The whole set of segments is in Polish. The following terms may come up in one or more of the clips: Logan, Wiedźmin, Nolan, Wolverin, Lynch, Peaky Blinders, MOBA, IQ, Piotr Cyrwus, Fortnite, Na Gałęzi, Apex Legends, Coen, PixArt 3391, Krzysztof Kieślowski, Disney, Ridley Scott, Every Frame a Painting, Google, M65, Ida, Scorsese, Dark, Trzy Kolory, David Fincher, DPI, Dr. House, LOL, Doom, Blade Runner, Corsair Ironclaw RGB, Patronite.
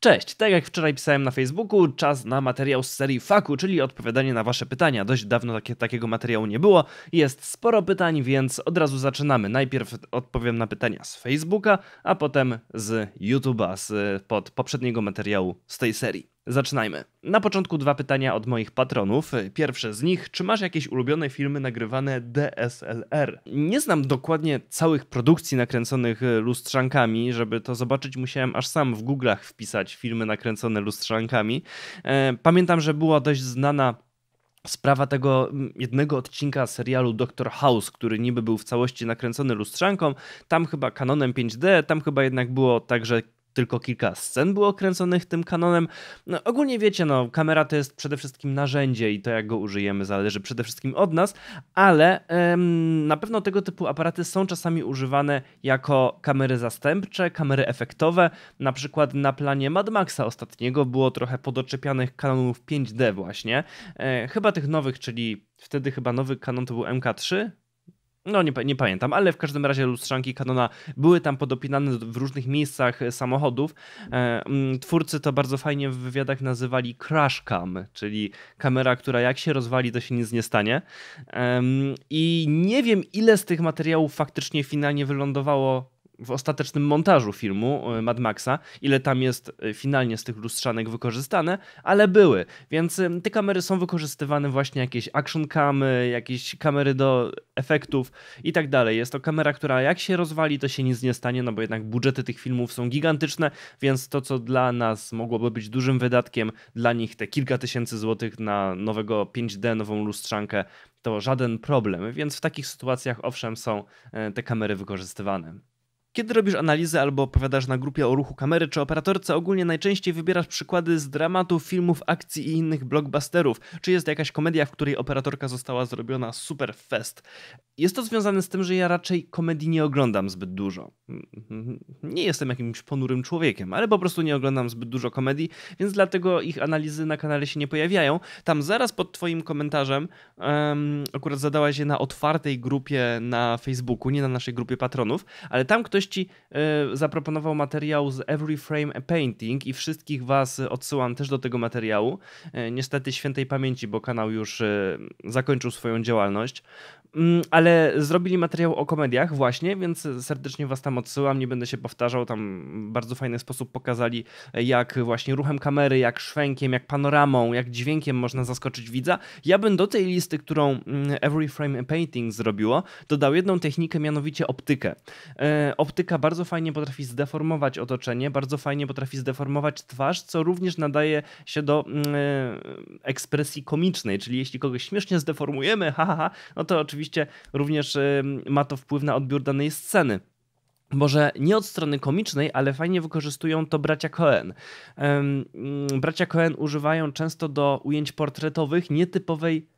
Cześć, tak jak wczoraj pisałem na Facebooku, czas na materiał z serii Faku, czyli odpowiadanie na wasze pytania. Dość dawno takiego materiału nie było, jest sporo pytań, więc od razu zaczynamy. Najpierw odpowiem na pytania z Facebooka, a potem z YouTube'a, pod poprzedniego materiału z tej serii. Zaczynajmy. Na początku dwa pytania od moich patronów. Pierwsze z nich, czy masz jakieś ulubione filmy nagrywane DSLR? Nie znam dokładnie całych produkcji nakręconych lustrzankami, żeby to zobaczyć musiałem aż sam w Google'ach wpisać filmy nakręcone lustrzankami. Pamiętam, że była dość znana sprawa tego jednego odcinka serialu Dr. House, który niby był w całości nakręcony lustrzanką, tam chyba kanonem 5D, tam chyba jednak było tak, że tylko kilka scen było kręconych tym kanonem. No, ogólnie wiecie, no, kamera to jest przede wszystkim narzędzie i to, jak go użyjemy, zależy przede wszystkim od nas, ale na pewno tego typu aparaty są czasami używane jako kamery zastępcze, kamery efektowe. Na przykład na planie Mad Maxa ostatniego było trochę podoczepianych kanonów 5D właśnie. Chyba tych nowych, czyli wtedy chyba nowy kanon to był MK3? No nie pamiętam, ale w każdym razie lustrzanki Canona były tam podopinane w różnych miejscach samochodów. Twórcy to bardzo fajnie w wywiadach nazywali crash cam, czyli kamera, która jak się rozwali, to się nic nie stanie. I nie wiem, ile z tych materiałów faktycznie finalnie wylądowało w ostatecznym montażu filmu Mad Maxa, ile tam jest finalnie z tych lustrzanek wykorzystane, ale były. Więc te kamery są wykorzystywane właśnie jakieś action camy, jakieś kamery do efektów i tak dalej. Jest to kamera, która jak się rozwali, to się nic nie stanie, no bo jednak budżety tych filmów są gigantyczne, więc to, co dla nas mogłoby być dużym wydatkiem, dla nich te kilka tysięcy złotych na nowego 5D, nową lustrzankę, to żaden problem. Więc w takich sytuacjach owszem są te kamery wykorzystywane. Kiedy robisz analizy albo opowiadasz na grupie o ruchu kamery czy operatorce, ogólnie najczęściej wybierasz przykłady z dramatów, filmów, akcji i innych blockbusterów. Czy jest jakaś komedia, w której operatorka została zrobiona super fest? Jest to związane z tym, że ja raczej komedii nie oglądam zbyt dużo. Nie jestem jakimś ponurym człowiekiem, ale po prostu nie oglądam zbyt dużo komedii, więc dlatego ich analizy na kanale się nie pojawiają. Tam zaraz pod twoim komentarzem, akurat zadałaś je na otwartej grupie na Facebooku, nie na naszej grupie patronów, ale tam ktoś ci zaproponował materiał z Every Frame a Painting i wszystkich was odsyłam też do tego materiału. Niestety świętej pamięci, bo kanał już zakończył swoją działalność, ale zrobili materiał o komediach właśnie, więc serdecznie was tam odsyłam, nie będę się powtarzał, tam w bardzo fajny sposób pokazali, jak właśnie ruchem kamery, jak szwękiem, jak panoramą, jak dźwiękiem można zaskoczyć widza. Ja bym do tej listy, którą Every Frame a Painting zrobiło, dodał jedną technikę, mianowicie optykę. Optyka bardzo fajnie potrafi zdeformować otoczenie, bardzo fajnie potrafi zdeformować twarz, co również nadaje się do ekspresji komicznej, czyli jeśli kogoś śmiesznie zdeformujemy, ha, ha, ha, no to oczywiście również ma to wpływ na odbiór danej sceny. Może nie od strony komicznej, ale fajnie wykorzystują to bracia Coen. Bracia Coen używają często do ujęć portretowych nietypowej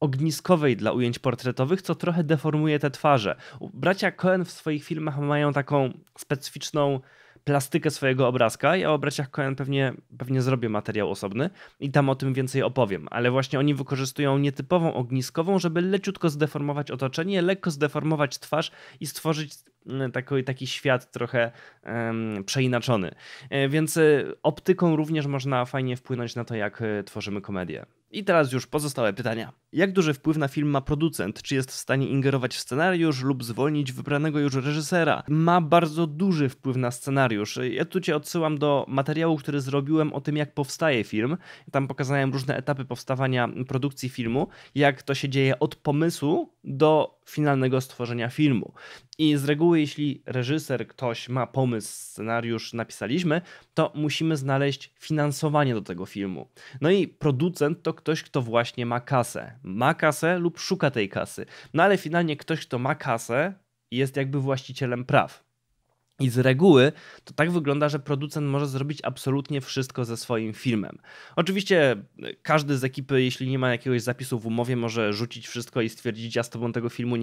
ogniskowej dla ujęć portretowych, co trochę deformuje te twarze. Bracia Coen w swoich filmach mają taką specyficzną plastykę swojego obrazka. Ja o braciach Coen pewnie zrobię materiał osobny i tam o tym więcej opowiem, ale właśnie oni wykorzystują nietypową ogniskową, żeby leciutko zdeformować otoczenie, lekko zdeformować twarz i stworzyć taki świat trochę przeinaczony. Więc optyką również można fajnie wpłynąć na to, jak tworzymy komedię. I teraz już pozostałe pytania. Jak duży wpływ na film ma producent? Czy jest w stanie ingerować w scenariusz lub zwolnić wybranego już reżysera? Ma bardzo duży wpływ na scenariusz. Ja tu cię odsyłam do materiału, który zrobiłem o tym, jak powstaje film. Tam pokazałem różne etapy powstawania produkcji filmu, jak to się dzieje od pomysłu do finalnego stworzenia filmu. I z reguły, jeśli reżyser, ktoś ma pomysł, scenariusz napisaliśmy, to musimy znaleźć finansowanie do tego filmu. No i producent to ktoś, kto właśnie ma kasę. Ma kasę lub szuka tej kasy. No ale finalnie ktoś, kto ma kasę, jest jakby właścicielem praw. I z reguły to tak wygląda, że producent może zrobić absolutnie wszystko ze swoim filmem. Oczywiście każdy z ekipy, jeśli nie ma jakiegoś zapisu w umowie, może rzucić wszystko i stwierdzić, ja z tobą tego filmu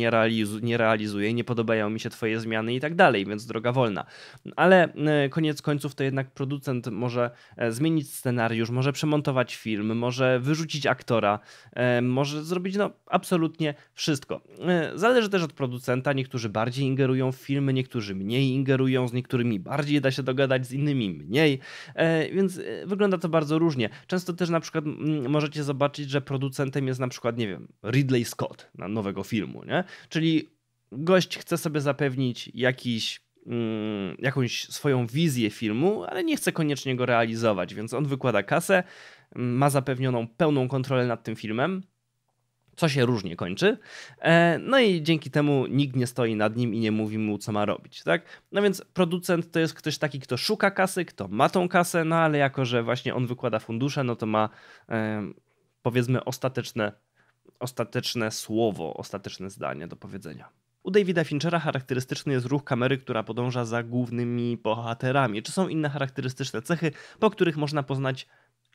nie realizuję, nie podobają mi się twoje zmiany i tak dalej, więc droga wolna. Ale koniec końców to jednak producent może zmienić scenariusz, może przemontować film, może wyrzucić aktora, może zrobić no absolutnie wszystko. Zależy też od producenta, niektórzy bardziej ingerują w filmy, niektórzy mniej ingerują. ją, z niektórymi bardziej da się dogadać, z innymi mniej, więc wygląda to bardzo różnie. Często też na przykład możecie zobaczyć, że producentem jest na przykład, nie wiem, Ridley Scott na nowego filmu, nie? Czyli gość chce sobie zapewnić jakąś swoją wizję filmu, ale nie chce koniecznie go realizować, więc on wykłada kasę, ma zapewnioną pełną kontrolę nad tym filmem, co się różnie kończy, no i dzięki temu nikt nie stoi nad nim i nie mówi mu, co ma robić, tak? No więc producent to jest ktoś taki, kto szuka kasy, kto ma tą kasę, no ale jako, że właśnie on wykłada fundusze, no to ma powiedzmy ostateczne słowo, ostateczne zdanie do powiedzenia. U Davida Finchera charakterystyczny jest ruch kamery, która podąża za głównymi bohaterami. Czy są inne charakterystyczne cechy, po których można poznać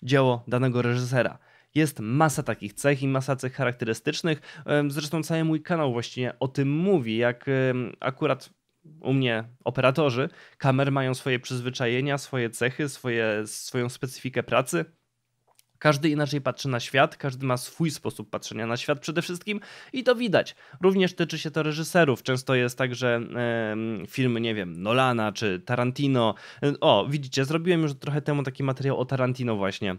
dzieło danego reżysera? Jest masa takich cech i masa cech charakterystycznych. Zresztą cały mój kanał właściwie o tym mówi, jak akurat u mnie operatorzy kamer mają swoje przyzwyczajenia, swoje cechy, swoją specyfikę pracy. Każdy inaczej patrzy na świat, każdy ma swój sposób patrzenia na świat przede wszystkim i to widać. Również tyczy się to reżyserów. Często jest tak, że filmy, nie wiem, Nolana czy Tarantino. O, widzicie, zrobiłem już trochę temu taki materiał o Tarantino właśnie.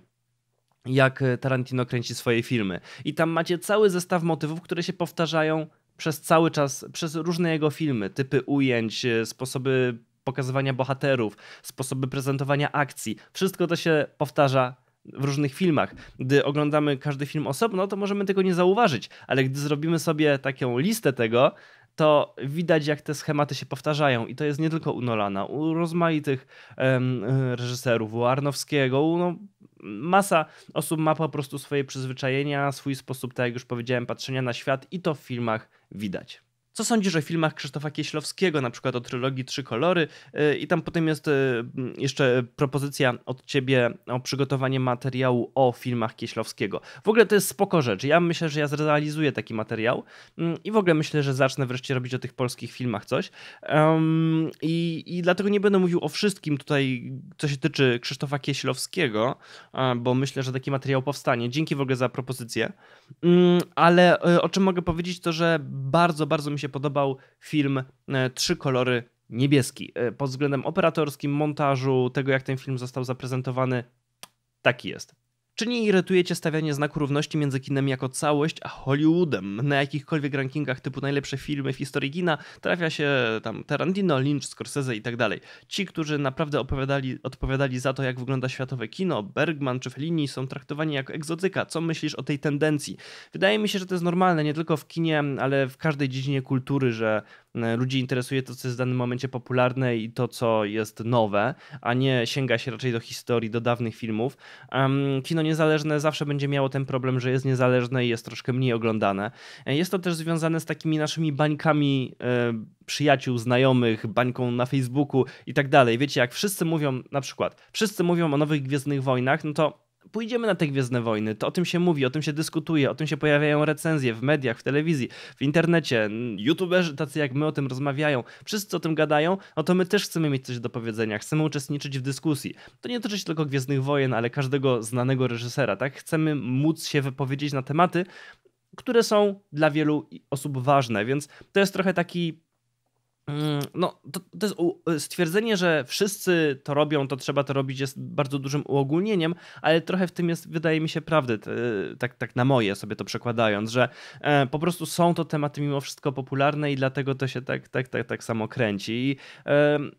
Jak Tarantino kręci swoje filmy. I tam macie cały zestaw motywów, które się powtarzają przez cały czas, przez różne jego filmy. Typy ujęć, sposoby pokazywania bohaterów, sposoby prezentowania akcji. Wszystko to się powtarza w różnych filmach. Gdy oglądamy każdy film osobno, to możemy tego nie zauważyć, ale gdy zrobimy sobie taką listę tego, to widać, jak te schematy się powtarzają. I to jest nie tylko u Nolana, u rozmaitych reżyserów, u Arnowskiego, no, masa osób ma po prostu swoje przyzwyczajenia, swój sposób, tak jak już powiedziałem, patrzenia na świat i to w filmach widać. Co sądzisz o filmach Krzysztofa Kieślowskiego, na przykład o trylogii Trzy Kolory? I tam potem jest jeszcze propozycja od ciebie o przygotowanie materiału o filmach Kieślowskiego. W ogóle to jest spoko rzecz. Ja myślę, że ja zrealizuję taki materiał i w ogóle myślę, że zacznę wreszcie robić o tych polskich filmach coś. I dlatego nie będę mówił o wszystkim tutaj, co się tyczy Krzysztofa Kieślowskiego, bo myślę, że taki materiał powstanie. Dzięki w ogóle za propozycję. Ale o czym mogę powiedzieć, to że bardzo mi się podobał film Trzy Kolory Niebieski. Pod względem operatorskim, montażu, tego jak ten film został zaprezentowany, taki jest. Czy nie irytuje cię stawianie znaku równości między kinem jako całość a Hollywoodem? Na jakichkolwiek rankingach typu najlepsze filmy w historii kina trafia się tam Tarantino, Lynch, Scorsese i tak dalej. Ci, którzy naprawdę odpowiadali za to, jak wygląda światowe kino, Bergman czy Fellini, są traktowani jako egzotyka. Co myślisz o tej tendencji? Wydaje mi się, że to jest normalne, nie tylko w kinie, ale w każdej dziedzinie kultury, że ludzi interesuje to, co jest w danym momencie popularne i to, co jest nowe, a nie sięga się raczej do historii, do dawnych filmów. Kino niezależne zawsze będzie miało ten problem, że jest niezależne i jest troszkę mniej oglądane. Jest to też związane z takimi naszymi bańkami przyjaciół, znajomych, bańką na Facebooku i tak dalej. Wiecie, jak wszyscy mówią, na przykład, wszyscy mówią o nowych Gwiezdnych Wojnach, no to pójdziemy na te Gwiezdne Wojny, to o tym się mówi, o tym się dyskutuje, o tym się pojawiają recenzje w mediach, w telewizji, w internecie, youtuberzy tacy jak my o tym rozmawiają, wszyscy o tym gadają, no to my też chcemy mieć coś do powiedzenia, chcemy uczestniczyć w dyskusji. To nie dotyczy tylko Gwiezdnych Wojen, ale każdego znanego reżysera, tak? Chcemy móc się wypowiedzieć na tematy, które są dla wielu osób ważne, więc to jest trochę taki... No, to jest stwierdzenie, że wszyscy to robią, to trzeba to robić, jest bardzo dużym uogólnieniem, ale trochę w tym jest, wydaje mi się, prawdy, tak na moje sobie to przekładając, że po prostu są to tematy mimo wszystko popularne i dlatego to się tak samo kręci. I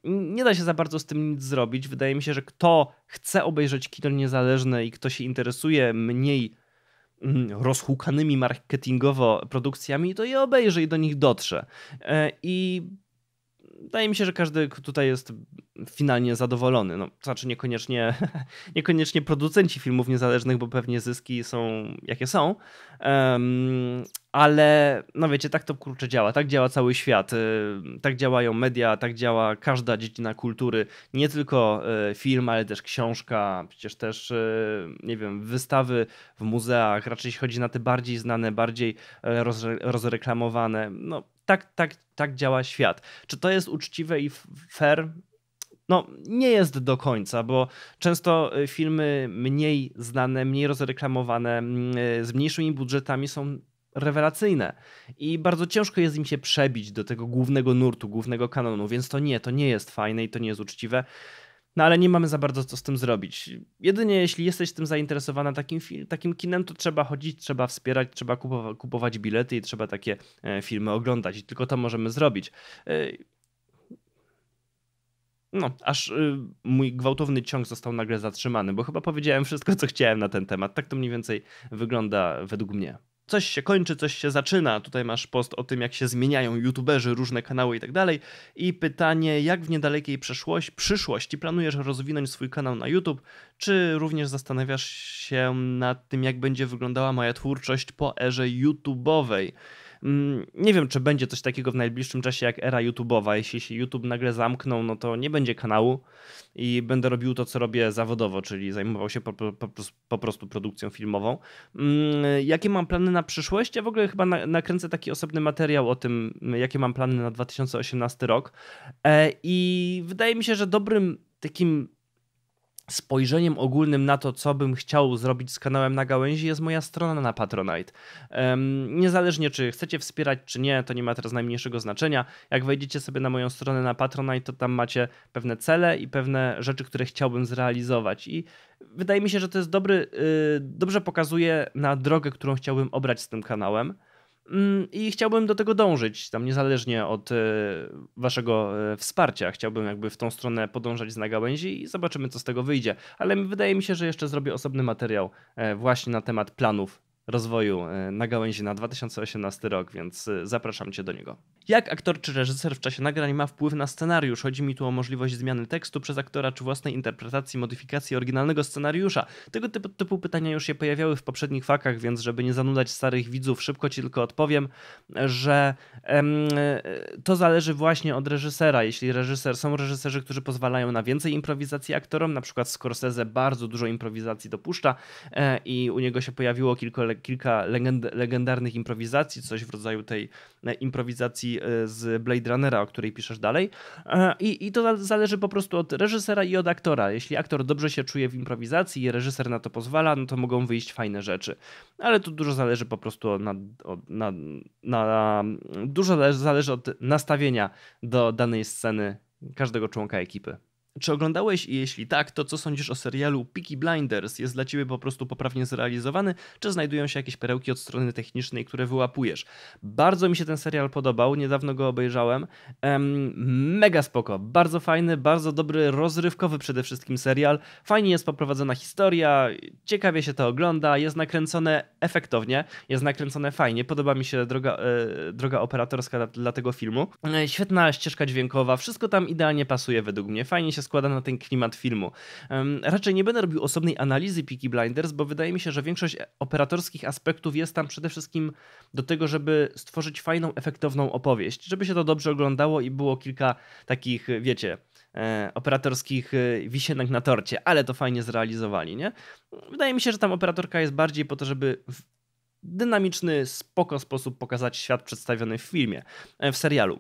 nie da się za bardzo z tym nic zrobić. Wydaje mi się, że kto chce obejrzeć kino niezależne i kto się interesuje mniej rozhukanymi marketingowo produkcjami, to je obejrzy i do nich dotrze. I wydaje mi się, że każdy tutaj jest finalnie zadowolony. No, to znaczy niekoniecznie producenci filmów niezależnych, bo pewnie zyski są jakie są, ale no wiecie, tak to kurczę działa. Tak działa cały świat, tak działają media, tak działa każda dziedzina kultury. Nie tylko film, ale też książka, przecież też, nie wiem, wystawy w muzeach. Raczej się chodzi na te bardziej znane, bardziej rozreklamowane. No, tak działa świat. Czy to jest uczciwe i fair? No, nie jest do końca, bo często filmy mniej znane, mniej rozreklamowane, z mniejszymi budżetami są rewelacyjne i bardzo ciężko jest im się przebić do tego głównego nurtu, głównego kanonu, więc to nie jest fajne i to nie jest uczciwe. No ale nie mamy za bardzo co z tym zrobić. Jedynie jeśli jesteś tym zainteresowana takim kinem, to trzeba chodzić, trzeba wspierać, trzeba kupować bilety i trzeba takie filmy oglądać. I tylko to możemy zrobić. No, aż mój gwałtowny ciąg został nagle zatrzymany, bo chyba powiedziałem wszystko, co chciałem na ten temat. Tak to mniej więcej wygląda według mnie. Coś się kończy, coś się zaczyna. Tutaj masz post o tym, jak się zmieniają youtuberzy, różne kanały i tak dalej. I pytanie, jak w niedalekiej przyszłości planujesz rozwinąć swój kanał na YouTube? Czy również zastanawiasz się nad tym, jak będzie wyglądała moja twórczość po erze YouTube'owej? Nie wiem, czy będzie coś takiego w najbliższym czasie jak era YouTube'owa. Jeśli się YouTube nagle zamknął, no to nie będzie kanału i będę robił to, co robię zawodowo, czyli zajmował się po prostu produkcją filmową. Jakie mam plany na przyszłość? Ja w ogóle chyba nakręcę taki osobny materiał o tym, jakie mam plany na 2018 rok. I wydaje mi się, że dobrym takim spojrzeniem ogólnym na to, co bym chciał zrobić z kanałem Na Gałęzi, jest moja strona na Patronite. Niezależnie, czy chcecie wspierać, czy nie, to nie ma teraz najmniejszego znaczenia. Jak wejdziecie sobie na moją stronę na Patronite, to tam macie pewne cele i pewne rzeczy, które chciałbym zrealizować. I wydaje mi się, że to jest dobrze pokazuje na drogę, którą chciałbym obrać z tym kanałem. I chciałbym do tego dążyć, tam niezależnie od waszego wsparcia. Chciałbym jakby w tą stronę podążać z Na Gałęzi i zobaczymy, co z tego wyjdzie. Ale wydaje mi się, że jeszcze zrobię osobny materiał właśnie na temat planów rozwoju Na Gałęzi na 2018 rok, więc zapraszam cię do niego. Jak aktor czy reżyser w czasie nagrań ma wpływ na scenariusz? Chodzi mi tu o możliwość zmiany tekstu przez aktora czy własnej interpretacji, modyfikacji oryginalnego scenariusza. Tego typu pytania już się pojawiały w poprzednich fakach, więc żeby nie zanudzać starych widzów, szybko ci tylko odpowiem, że to zależy właśnie od reżysera. Jeśli są reżyserzy, którzy pozwalają na więcej improwizacji aktorom, na przykład Scorsese bardzo dużo improwizacji dopuszcza i u niego się pojawiło kilka legendarnych improwizacji, coś w rodzaju tej improwizacji z Blade Runnera, o której piszesz dalej. I to zależy po prostu od reżysera i od aktora. Jeśli aktor dobrze się czuje w improwizacji i reżyser na to pozwala, no to mogą wyjść fajne rzeczy. Ale tu dużo zależy po prostu dużo zależy od nastawienia do danej sceny każdego członka ekipy. Czy oglądałeś i jeśli tak, to co sądzisz o serialu Peaky Blinders? Jest dla ciebie po prostu poprawnie zrealizowany? Czy znajdują się jakieś perełki od strony technicznej, które wyłapujesz? Bardzo mi się ten serial podobał, niedawno go obejrzałem. Mega spoko, bardzo fajny, bardzo dobry, rozrywkowy przede wszystkim serial. Fajnie jest poprowadzona historia, ciekawie się to ogląda, jest nakręcone efektownie, jest nakręcone fajnie. Podoba mi się droga operatorska dla tego filmu. Świetna ścieżka dźwiękowa, wszystko tam idealnie pasuje według mnie, fajnie się składa na ten klimat filmu. Raczej nie będę robił osobnej analizy Peaky Blinders, bo wydaje mi się, że większość operatorskich aspektów jest tam przede wszystkim do tego, żeby stworzyć fajną, efektowną opowieść, żeby się to dobrze oglądało i było kilka takich, wiecie, operatorskich wisienek na torcie, ale to fajnie zrealizowali, nie? Wydaje mi się, że tam operatorka jest bardziej po to, żeby dynamiczny, spoko sposób pokazać świat przedstawiony w filmie, w serialu.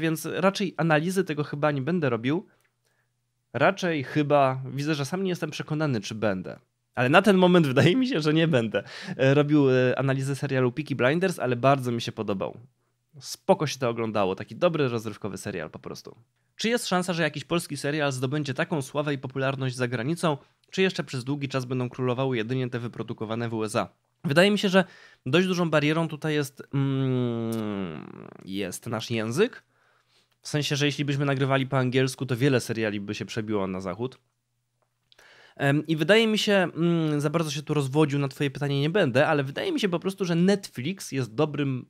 Więc raczej analizy tego chyba nie będę robił. Raczej chyba, widzę, że sam nie jestem przekonany, czy będę. Ale na ten moment wydaje mi się, że nie będę robił analizy serialu Peaky Blinders, ale bardzo mi się podobał. Spoko się to oglądało, taki dobry, rozrywkowy serial po prostu. Czy jest szansa, że jakiś polski serial zdobędzie taką sławę i popularność za granicą, czy jeszcze przez długi czas będą królowały jedynie te wyprodukowane w USA? Wydaje mi się, że dość dużą barierą tutaj jest nasz język. W sensie, że jeśli byśmy nagrywali po angielsku, to wiele seriali by się przebiło na zachód. I wydaje mi się, za bardzo się tu rozwodził na twoje pytanie nie będę, ale wydaje mi się po prostu, że Netflix jest dobrą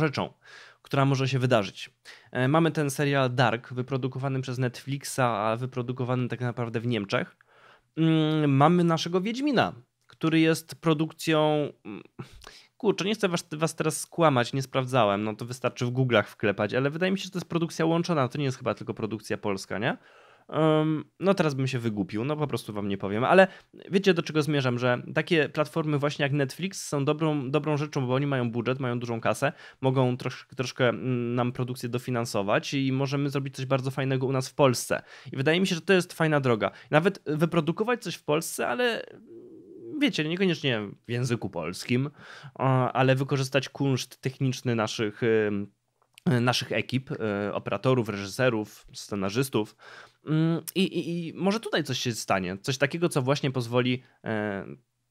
rzeczą, która może się wydarzyć. Mamy ten serial Dark, wyprodukowany przez Netflixa, a wyprodukowany tak naprawdę w Niemczech. Mamy naszego Wiedźmina, który jest produkcją... Kurczę, nie chcę was teraz skłamać, nie sprawdzałem, no to wystarczy w Google'ach wklepać, ale wydaje mi się, że to jest produkcja łączona, to nie jest chyba tylko produkcja polska, nie? No teraz bym się wygłupił, no po prostu wam nie powiem, ale wiecie, do czego zmierzam, że takie platformy właśnie jak Netflix są dobrą rzeczą, bo oni mają budżet, mają dużą kasę, mogą troszkę nam produkcję dofinansować i możemy zrobić coś bardzo fajnego u nas w Polsce. I wydaje mi się, że to jest fajna droga. Nawet wyprodukować coś w Polsce, ale... wiecie, niekoniecznie w języku polskim, ale wykorzystać kunszt techniczny naszych ekip, operatorów, reżyserów, scenarzystów. I może tutaj coś się stanie. Coś takiego, co właśnie pozwoli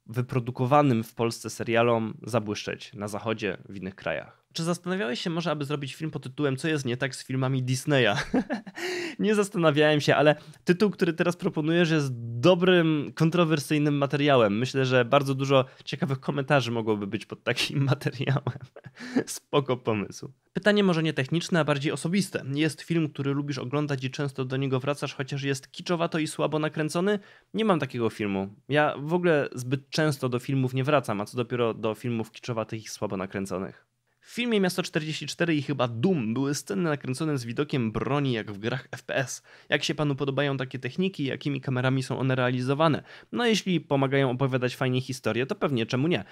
wyprodukowanym w Polsce serialom zabłyszczeć na zachodzie, w innych krajach. Czy zastanawiałeś się może, aby zrobić film pod tytułem Co jest nie tak z filmami Disneya? Nie zastanawiałem się, ale tytuł, który teraz proponujesz, jest dobrym, kontrowersyjnym materiałem. Myślę, że bardzo dużo ciekawych komentarzy mogłoby być pod takim materiałem. Spoko pomysł. Pytanie może nie techniczne, a bardziej osobiste. Jest film, który lubisz oglądać i często do niego wracasz, chociaż jest kiczowato i słabo nakręcony? Nie mam takiego filmu. Ja w ogóle zbyt często do filmów nie wracam, a co dopiero do filmów kiczowatych i słabo nakręconych. W filmie Miasto 44 i chyba Doom były sceny nakręcone z widokiem broni jak w grach FPS. Jak się panu podobają takie techniki, jakimi kamerami są one realizowane? No jeśli pomagają opowiadać fajnie historię, to pewnie czemu nie.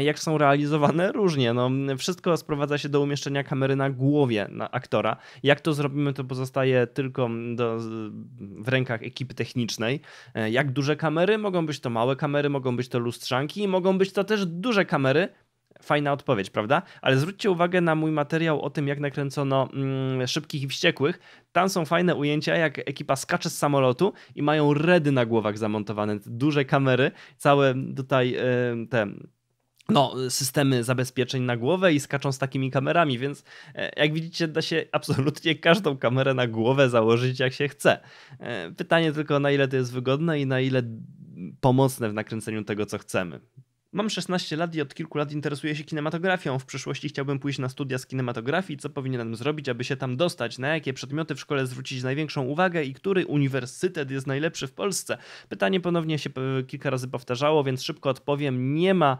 Jak są realizowane? Różnie. No, wszystko sprowadza się do umieszczenia kamery na głowie na aktora. Jak to zrobimy, to pozostaje tylko w rękach ekipy technicznej. Jak duże kamery? Mogą być to małe kamery, mogą być to lustrzanki i mogą być to też duże kamery. Fajna odpowiedź, prawda? Ale zwróćcie uwagę na mój materiał o tym, jak nakręcono Szybkich i Wściekłych. Tam są fajne ujęcia, jak ekipa skacze z samolotu i mają redy na głowach zamontowane, duże kamery, całe tutaj systemy zabezpieczeń na głowę i skaczą z takimi kamerami, więc jak widzicie, da się absolutnie każdą kamerę na głowę założyć, jak się chce. Pytanie tylko, na ile to jest wygodne i na ile pomocne w nakręceniu tego, co chcemy. Mam 16 lat i od kilku lat interesuję się kinematografią. W przyszłości chciałbym pójść na studia z kinematografii. Co powinienem zrobić, aby się tam dostać? Na jakie przedmioty w szkole zwrócić największą uwagę i który uniwersytet jest najlepszy w Polsce? Pytanie ponownie się kilka razy powtarzało, więc szybko odpowiem. Nie ma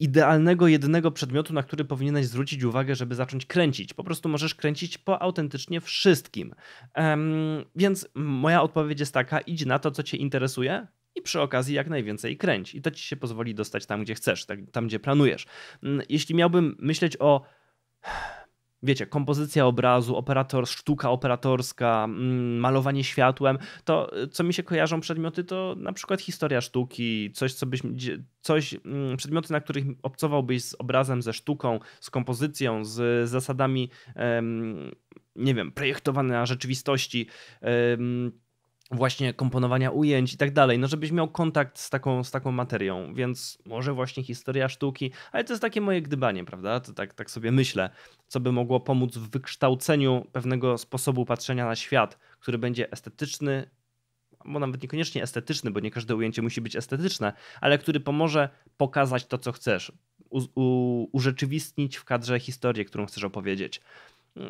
idealnego jednego przedmiotu, na który powinieneś zwrócić uwagę, żeby zacząć kręcić. Po prostu możesz kręcić po autentycznie wszystkim. Więc moja odpowiedź jest taka, idź na to, co cię interesuje. I przy okazji jak najwięcej kręć. I to ci się pozwoli dostać tam, gdzie chcesz, tam, gdzie planujesz. Jeśli miałbym myśleć o, wiecie, kompozycja obrazu, sztuka operatorska, malowanie światłem, to co mi się kojarzą przedmioty, to na przykład historia sztuki, przedmioty, na których obcowałbyś z obrazem, ze sztuką, z kompozycją, z zasadami, nie wiem, projektowania rzeczywistości, właśnie komponowania ujęć i tak dalej, no żebyś miał kontakt z taką materią, więc może właśnie historia sztuki, ale to jest takie moje gdybanie, prawda, to tak sobie myślę, co by mogło pomóc w wykształceniu pewnego sposobu patrzenia na świat, który będzie estetyczny, bo nawet niekoniecznie estetyczny, bo nie każde ujęcie musi być estetyczne, ale który pomoże pokazać to, co chcesz, urzeczywistnić w kadrze historię, którą chcesz opowiedzieć,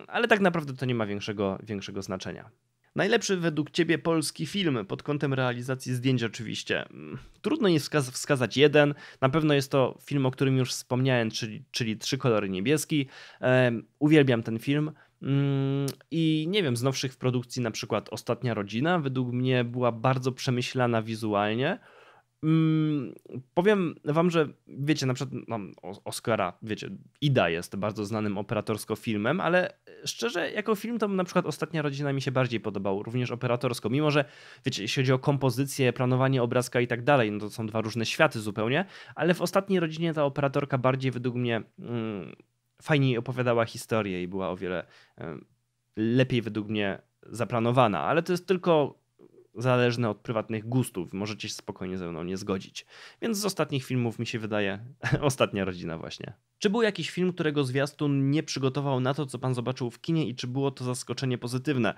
ale tak naprawdę to nie ma większego znaczenia. Najlepszy według ciebie polski film, pod kątem realizacji zdjęć oczywiście. Trudno jest wskazać jeden, na pewno jest to film, o którym już wspomniałem, czyli Trzy Kolory Niebieski. Uwielbiam ten film i nie wiem, z nowszych w produkcji na przykład Ostatnia Rodzina, według mnie była bardzo przemyślana wizualnie. Powiem wam, że wiecie, na przykład Oscara, wiecie, Ida jest bardzo znanym operatorsko filmem, ale szczerze, jako film to na przykład Ostatnia Rodzina mi się bardziej podobał, również operatorsko, mimo że, wiecie, jeśli chodzi o kompozycję, planowanie obrazka i tak dalej, no to są dwa różne światy zupełnie, ale w Ostatniej Rodzinie ta operatorka bardziej według mnie fajniej opowiadała historię i była o wiele lepiej według mnie zaplanowana, ale to jest tylko zależne od prywatnych gustów. Możecie się spokojnie ze mną nie zgodzić. Więc z ostatnich filmów mi się wydaje Ostatnia Rodzina właśnie. Czy był jakiś film, którego zwiastun nie przygotował na to, co pan zobaczył w kinie i czy było to zaskoczenie pozytywne?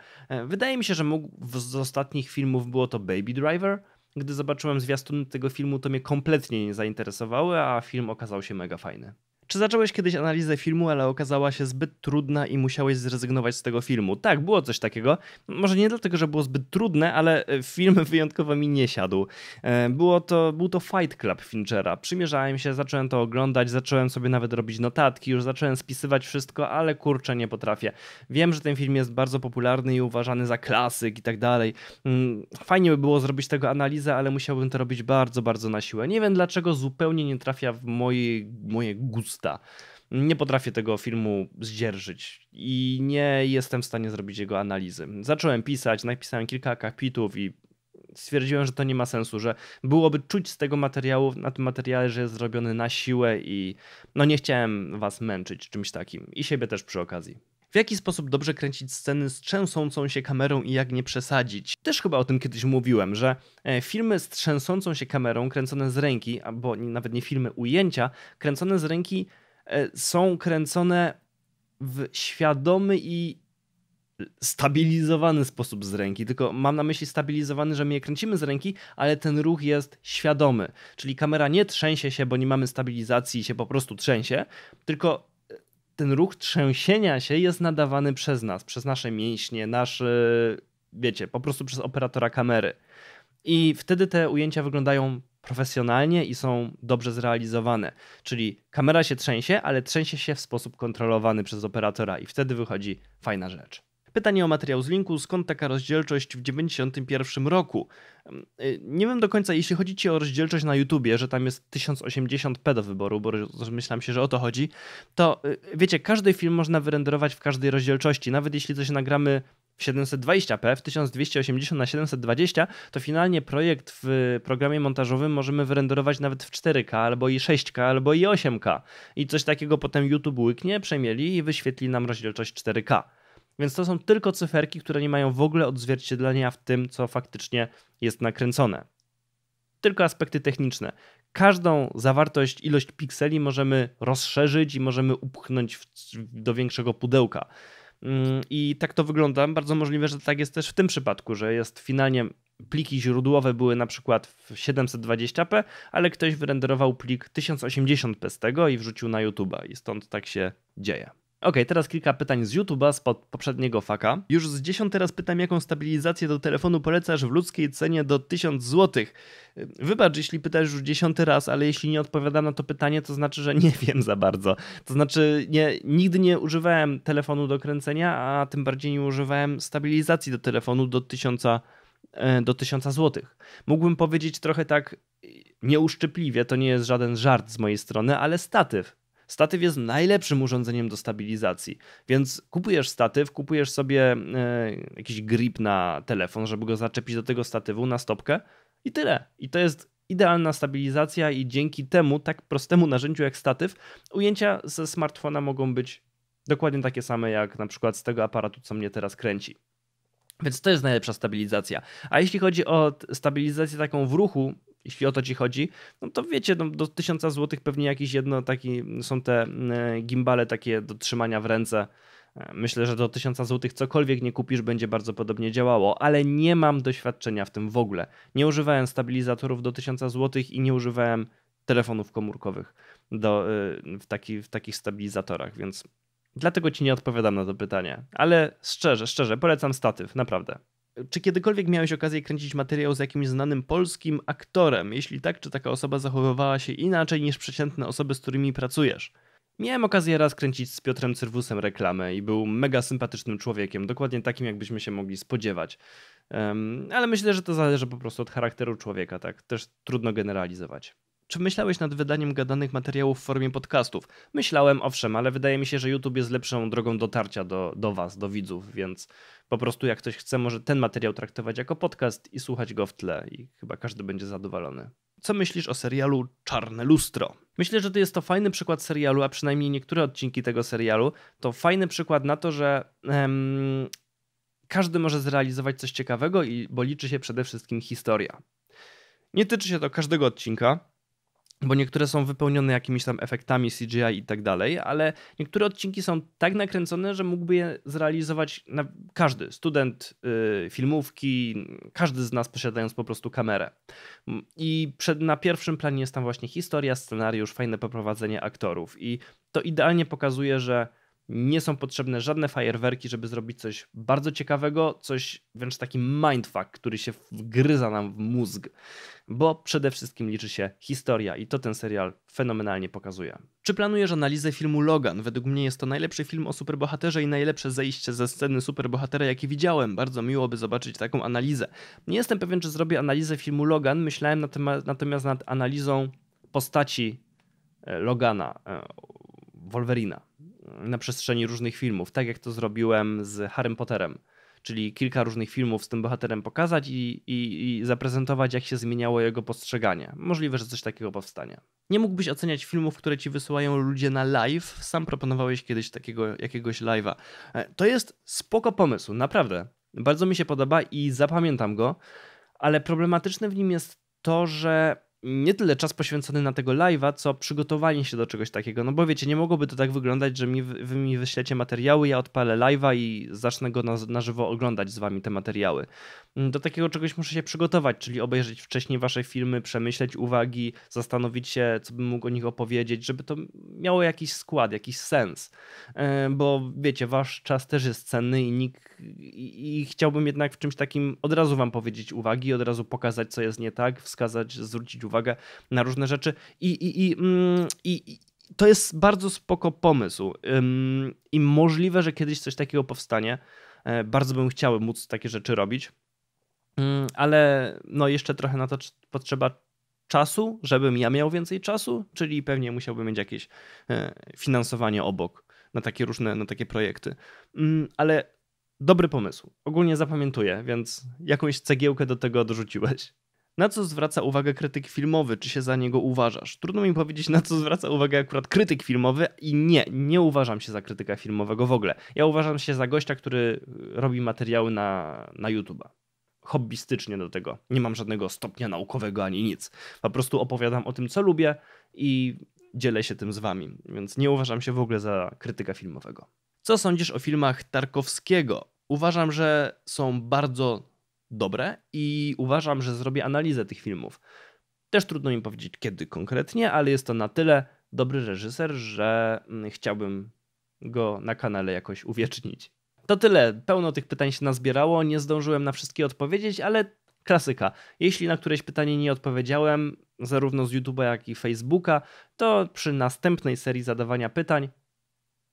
Wydaje mi się, że z ostatnich filmów było to Baby Driver. Gdy zobaczyłem zwiastun tego filmu, to mnie kompletnie nie zainteresowały, a film okazał się mega fajny. Czy zacząłeś kiedyś analizę filmu, ale okazała się zbyt trudna i musiałeś zrezygnować z tego filmu? Tak, było coś takiego. Może nie dlatego, że było zbyt trudne, ale film wyjątkowo mi nie siadł. Był to Fight Club Finchera. Przymierzałem się, zacząłem to oglądać, zacząłem sobie nawet robić notatki, już zacząłem spisywać wszystko, ale kurczę, nie potrafię. Wiem, że ten film jest bardzo popularny i uważany za klasyk i tak dalej. Fajnie by było zrobić tego analizę, ale musiałbym to robić bardzo, bardzo na siłę. Nie wiem dlaczego zupełnie nie trafia w moje gusta. Nie potrafię tego filmu zdzierżyć i nie jestem w stanie zrobić jego analizy. Zacząłem pisać, napisałem kilka akapitów i stwierdziłem, że to nie ma sensu, że byłoby czuć z tego materiału, na tym materiale, że jest zrobiony na siłę i no nie chciałem was męczyć czymś takim i siebie też przy okazji. W jaki sposób dobrze kręcić sceny z trzęsącą się kamerą i jak nie przesadzić? Też chyba o tym kiedyś mówiłem, że filmy z trzęsącą się kamerą kręcone z ręki, albo nawet nie filmy, ujęcia kręcone z ręki są kręcone w świadomy i stabilizowany sposób z ręki, tylko mam na myśli stabilizowany, że my je kręcimy z ręki, ale ten ruch jest świadomy, czyli kamera nie trzęsie się, bo nie mamy stabilizacji i się po prostu trzęsie, tylko ten ruch trzęsienia się jest nadawany przez nas, przez nasze mięśnie, wiecie, po prostu przez operatora kamery. I wtedy te ujęcia wyglądają profesjonalnie i są dobrze zrealizowane. Czyli kamera się trzęsie, ale trzęsie się w sposób kontrolowany przez operatora i wtedy wychodzi fajna rzecz. Pytanie o materiał z linku, skąd taka rozdzielczość w 91 roku? Nie wiem do końca, jeśli chodzi ci o rozdzielczość na YouTubie, że tam jest 1080p do wyboru, bo myślałem się, że o to chodzi, to wiecie, każdy film można wyrenderować w każdej rozdzielczości. Nawet jeśli coś nagramy w 720p, w 1280x720, to finalnie projekt w programie montażowym możemy wyrenderować nawet w 4K, albo i 6K, albo i 8K. I coś takiego potem YouTube łyknie, przemieli i wyświetli nam rozdzielczość 4K. Więc to są tylko cyferki, które nie mają w ogóle odzwierciedlenia w tym, co faktycznie jest nakręcone. Tylko aspekty techniczne. Każdą zawartość, ilość pikseli możemy rozszerzyć i możemy upchnąć do większego pudełka. I tak to wygląda. Bardzo możliwe, że tak jest też w tym przypadku, że jest finalnie pliki źródłowe były na przykład w 720p, ale ktoś wyrenderował plik 1080p z tego i wrzucił na YouTube'a i stąd tak się dzieje. Ok, teraz kilka pytań z YouTube'a spod poprzedniego faka. Już z 10 teraz pytam, jaką stabilizację do telefonu polecasz w ludzkiej cenie do 1000 zł? Wybacz, jeśli pytasz już 10 raz, ale jeśli nie odpowiadam na to pytanie, to znaczy, że nie wiem za bardzo. To znaczy, nigdy nie używałem telefonu do kręcenia, a tym bardziej nie używałem stabilizacji do telefonu do 1000 zł. Mógłbym powiedzieć trochę tak nieuszczypliwie, to nie jest żaden żart z mojej strony, ale statyw. Statyw jest najlepszym urządzeniem do stabilizacji, więc kupujesz statyw, kupujesz sobie jakiś grip na telefon, żeby go zaczepić do tego statywu na stopkę i tyle. I to jest idealna stabilizacja i dzięki temu, tak prostemu narzędziu jak statyw, ujęcia ze smartfona mogą być dokładnie takie same jak na przykład z tego aparatu, co mnie teraz kręci. Więc to jest najlepsza stabilizacja. A jeśli chodzi o stabilizację taką w ruchu, jeśli o to ci chodzi, no to wiecie, no do 1000 zł pewnie jakieś jedno takie są te gimbale takie do trzymania w ręce. Myślę, że do 1000 zł cokolwiek nie kupisz, będzie bardzo podobnie działało, ale nie mam doświadczenia w tym w ogóle. Nie używałem stabilizatorów do 1000 zł i nie używałem telefonów komórkowych w takich stabilizatorach, więc dlatego ci nie odpowiadam na to pytanie. Ale szczerze, polecam statyw, naprawdę. Czy kiedykolwiek miałeś okazję kręcić materiał z jakimś znanym polskim aktorem? Jeśli tak, czy taka osoba zachowywała się inaczej niż przeciętne osoby, z którymi pracujesz? Miałem okazję raz kręcić z Piotrem Cyrwusem reklamę i był mega sympatycznym człowiekiem, dokładnie takim, jakbyśmy się mogli spodziewać. Ale myślę, że to zależy po prostu od charakteru człowieka, tak? Też trudno generalizować. Czy myślałeś nad wydaniem gadanych materiałów w formie podcastów? Myślałem, owszem, ale wydaje mi się, że YouTube jest lepszą drogą dotarcia do was, do widzów, więc po prostu jak ktoś chce, może ten materiał traktować jako podcast i słuchać go w tle i chyba każdy będzie zadowolony. Co myślisz o serialu Czarne Lustro? Myślę, że to jest to fajny przykład serialu, a przynajmniej niektóre odcinki tego serialu, to fajny przykład na to, że każdy może zrealizować coś ciekawego, bo liczy się przede wszystkim historia. Nie tyczy się to każdego odcinka, bo niektóre są wypełnione jakimiś tam efektami CGI i tak dalej, ale niektóre odcinki są tak nakręcone, że mógłby je zrealizować każdy student filmówki, każdy z nas posiadając po prostu kamerę. I na pierwszym planie jest tam właśnie historia, scenariusz, fajne poprowadzenie aktorów i to idealnie pokazuje, że nie są potrzebne żadne fajerwerki, żeby zrobić coś bardzo ciekawego, coś wręcz taki mindfuck, który się wgryza nam w mózg, bo przede wszystkim liczy się historia i to ten serial fenomenalnie pokazuje. Czy planujesz analizę filmu Logan? Według mnie jest to najlepszy film o superbohaterze i najlepsze zejście ze sceny superbohatera, jakie widziałem. Bardzo miło by zobaczyć taką analizę. Nie jestem pewien, czy zrobię analizę filmu Logan, myślałem natomiast nad analizą postaci Logana, Wolverina na przestrzeni różnych filmów, tak jak to zrobiłem z Harrym Potterem, czyli kilka różnych filmów z tym bohaterem pokazać i zaprezentować, jak się zmieniało jego postrzeganie. Możliwe, że coś takiego powstanie. Nie mógłbyś oceniać filmów, które ci wysyłają ludzie na live. Sam proponowałeś kiedyś takiego jakiegoś live'a. To jest spoko pomysł, naprawdę. Bardzo mi się podoba i zapamiętam go, ale problematyczne w nim jest to, że nie tyle czas poświęcony na tego live'a, co przygotowanie się do czegoś takiego. No bo wiecie, nie mogłoby to tak wyglądać, że wy mi wyślecie materiały, ja odpalę live'a i zacznę go na żywo oglądać z wami te materiały. Do takiego czegoś muszę się przygotować, czyli obejrzeć wcześniej wasze filmy, przemyśleć uwagi, zastanowić się, co bym mógł o nich opowiedzieć, żeby to miało jakiś skład, jakiś sens. Bo wiecie, wasz czas też jest cenny i chciałbym jednak w czymś takim od razu wam powiedzieć uwagi, od razu pokazać, co jest nie tak, wskazać, zwrócić uwagę na różne rzeczy i to jest bardzo spoko pomysł i możliwe, że kiedyś coś takiego powstanie. Bardzo bym chciał móc takie rzeczy robić, ale no jeszcze trochę na to potrzeba czasu, żebym ja miał więcej czasu, czyli pewnie musiałbym mieć jakieś finansowanie obok na takie różne, na takie projekty, ale dobry pomysł. Ogólnie zapamiętuję, więc jakąś cegiełkę do tego dorzuciłeś. Na co zwraca uwagę krytyk filmowy? Czy się za niego uważasz? Trudno mi powiedzieć, na co zwraca uwagę akurat krytyk filmowy i nie uważam się za krytyka filmowego w ogóle. Ja uważam się za gościa, który robi materiały na YouTube'a. Hobbystycznie do tego. Nie mam żadnego stopnia naukowego ani nic. Po prostu opowiadam o tym, co lubię i dzielę się tym z wami. Więc nie uważam się w ogóle za krytyka filmowego. Co sądzisz o filmach Tarkowskiego? Uważam, że są bardzo dobre i uważam, że zrobię analizę tych filmów. Też trudno mi powiedzieć, kiedy konkretnie, ale jest to na tyle dobry reżyser, że chciałbym go na kanale jakoś uwiecznić. To tyle. Pełno tych pytań się nazbierało. Nie zdążyłem na wszystkie odpowiedzieć, ale klasyka. Jeśli na któreś pytanie nie odpowiedziałem, zarówno z YouTube'a, jak i Facebooka, to przy następnej serii zadawania pytań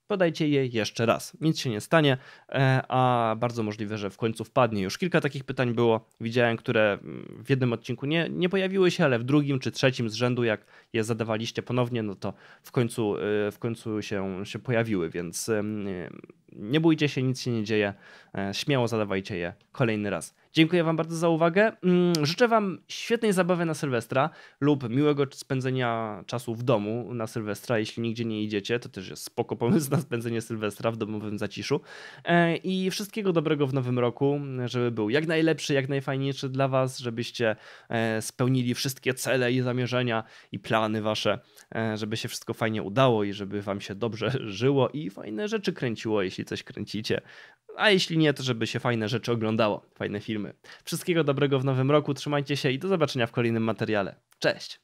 podajcie je jeszcze raz. Nic się nie stanie, a bardzo możliwe, że w końcu wpadnie. Już kilka takich pytań było, widziałem, które w jednym odcinku nie pojawiły się, ale w drugim czy trzecim z rzędu, jak je zadawaliście ponownie, no to w końcu się pojawiły, więc nie bójcie się, nic się nie dzieje. Śmiało zadawajcie je kolejny raz. Dziękuję wam bardzo za uwagę. Życzę wam świetnej zabawy na Sylwestra lub miłego spędzenia czasu w domu na Sylwestra. Jeśli nigdzie nie idziecie, to też jest spoko pomysł na spędzenie Sylwestra w domowym zaciszu. I wszystkiego dobrego w nowym roku, żeby był jak najlepszy, jak najfajniejszy dla was, żebyście spełnili wszystkie cele i zamierzenia i plany wasze, żeby się wszystko fajnie udało i żeby wam się dobrze żyło i fajne rzeczy kręciło, jeśli coś kręcicie. A jeśli nie, to żeby się fajne rzeczy oglądało, fajne filmy. Wszystkiego dobrego w nowym roku, trzymajcie się i do zobaczenia w kolejnym materiale. Cześć!